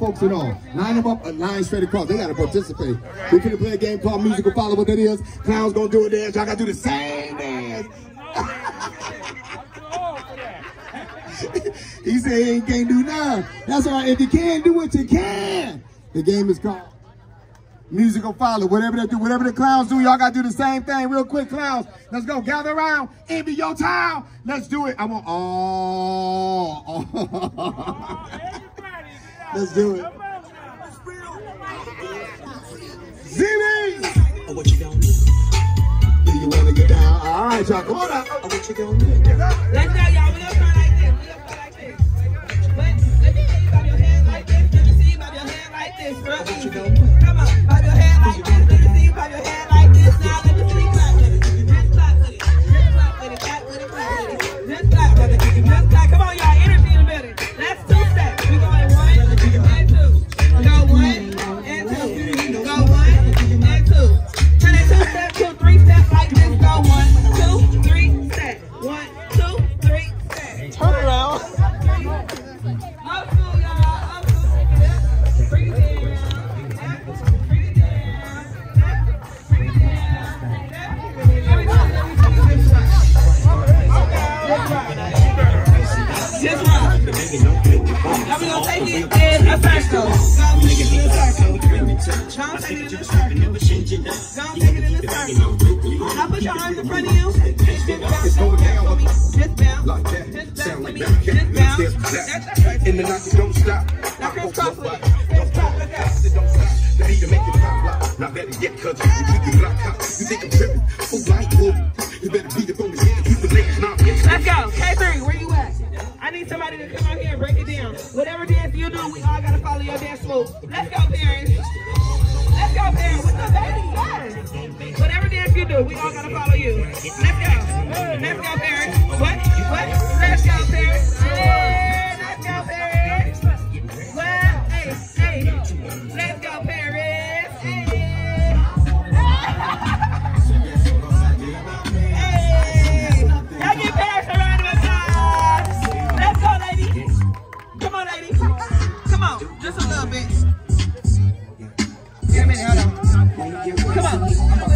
Folks and all, line them up a line straight across. They gotta participate. We're gonna play a game called musical. Follow what that is. Clowns gonna do a dance. Y'all gotta do the same dance. He said he can't do none. That's all right. If you can do it, you can. The game is called musical follow. Whatever they do, whatever the clowns do, y'all gotta do the same thing. Real quick, clowns. Let's go. Gather around. Envy your town. Let's do it. I want all. Oh. Let's do it. ZB! What you gonna do? Do you wanna get down? All right, y'all, come on up. What you gonna do? Let's go, y'all. We're gonna start like this. We're gonna start like this. But let me hear you bob your hand like this. Let me see you bob your hand like this. Real easy. Come on, bob your hand like this. Let me see you bob your hand like this. Now let me see you clap with it. Just clap with it. Just clap with it. Clap with it. Clap with it. Just clap with it. Just clap. Come on, y'all. Energy in the building. Let's do that. We're going. I'll put your arms in front of you. Just bounce. Just bounce. Like that. Just bounce with me. Just bounce. That's right. In the night, don't stop. Now cross with it. Don't stop. Look out. Don't stop. They need to make it pop. Not better yet, cuz you keep the block hot. You think I'm tripping? Full light, wood. You better beat the phone. Keep the legs knocked. Let's go. K3, where you at? I need somebody to come out here and break it down. Whatever dance you do, we all gotta follow your dance move. Let's go, parents. Let's go, parents. What's up, baby? Yes. Whatever dance you do, we all gotta follow you. Let's go. Let's go, parents. What? What? Let's go, parents. Hey, let's go, parents. What? Hey, hey. Let's go, parents. Hey. Hey. Y'all give parents a round of applause. Let's go, ladies. Come on, ladies. Come on, just a little bit. Come on, come on, come on.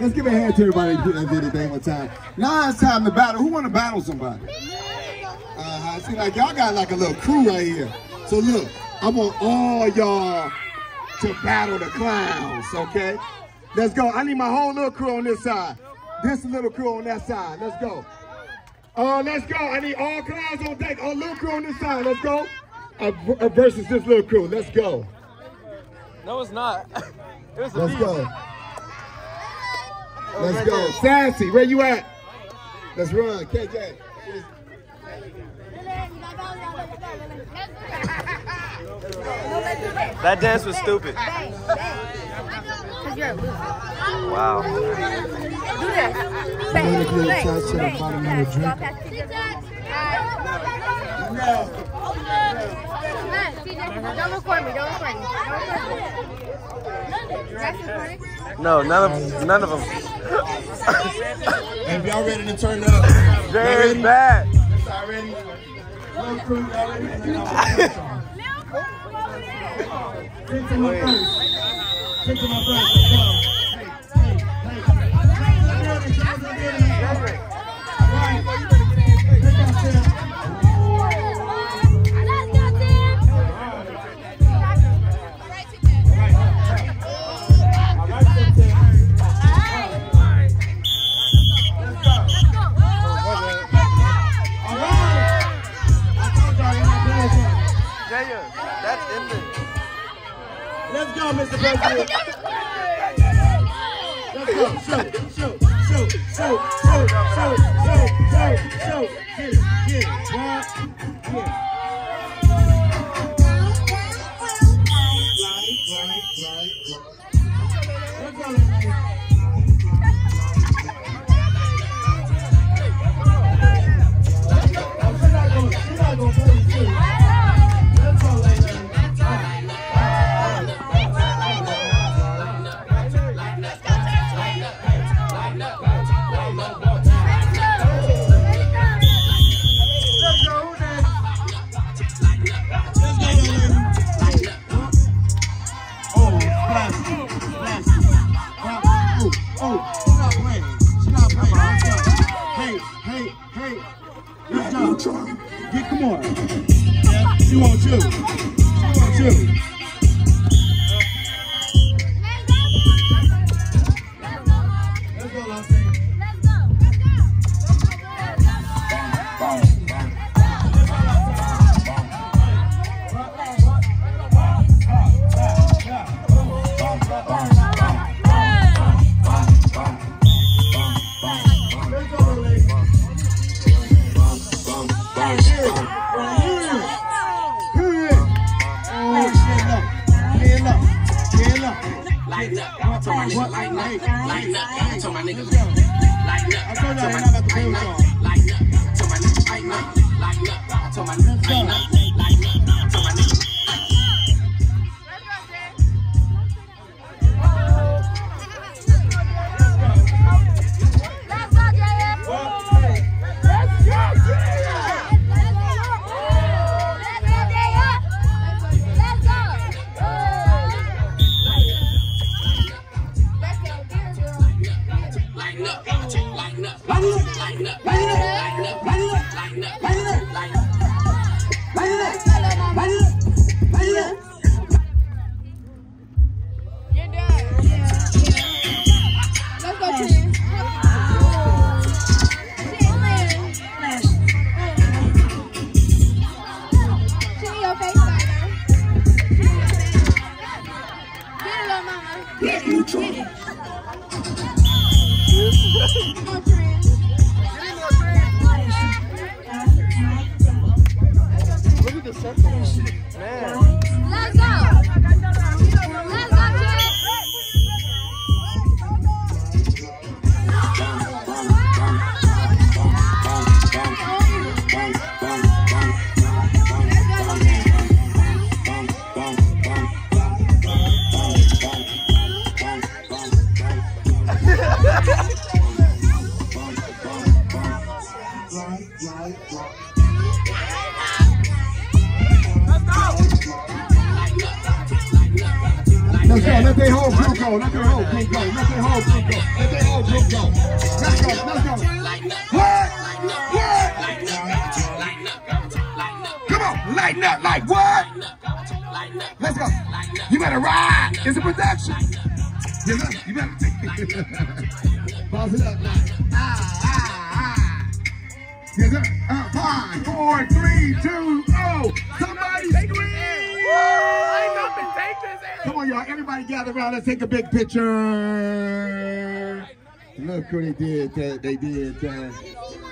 Let's give a hand to everybody that did their thing one time. Now it's time to battle. Who want to battle somebody? Uh-huh. See, like y'all got like a little crew right here. So look, I want all y'all to battle the clowns, okay? Let's go. I need my whole little crew on this side. This little crew on that side. Let's go. Let's go. I need all clowns on deck. All little crew on this side. Let's go. Versus this little crew. Let's go. No, it's not. It was a Let's deal. Go. Let's right go. There. Sassy, where you at? Let's run. KJ. That dance was stupid. Wow. Don't record me. Don't record me. No, none of them. If y'all ready to turn up, Jay is bad. Mr. President. Let's go. Show. Right. Let's go! go, let that whole group go, let that whole group go, let that whole group go. Let's go, let's go. What? What? Come on, lighten up, like what? Let's go. You better ride. It's a production. You better, take it. Boss it up. Yes, sir. 5, 4, 3, 2, 0. Somebody scream! Come on, y'all. Everybody gather around. Let's take a big picture. Look who they did that. They did that.